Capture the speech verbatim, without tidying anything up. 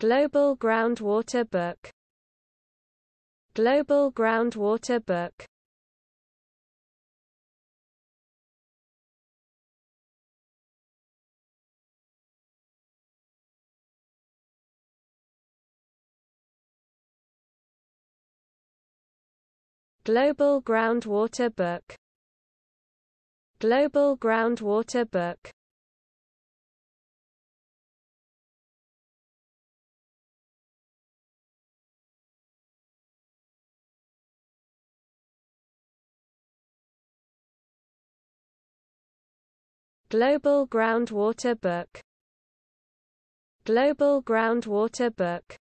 Global Groundwater Book. Global Groundwater Book. Global Groundwater Book. Global Groundwater Book. Global Groundwater Book. Global Groundwater Book.